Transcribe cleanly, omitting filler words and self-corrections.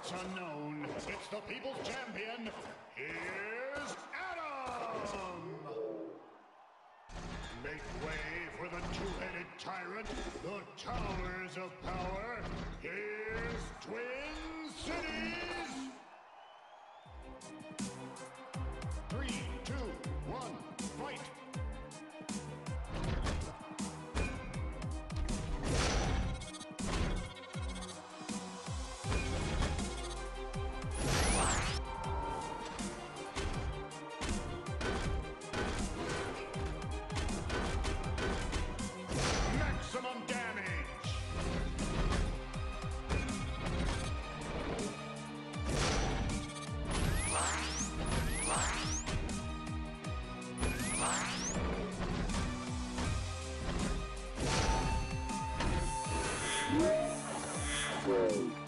heart's unknown. It's the people's champion. Here's Atom! Make way for the two-headed tyrant, the Towers of Power. Here's Twin Cities! 3, 2, 1, fight! Whoa.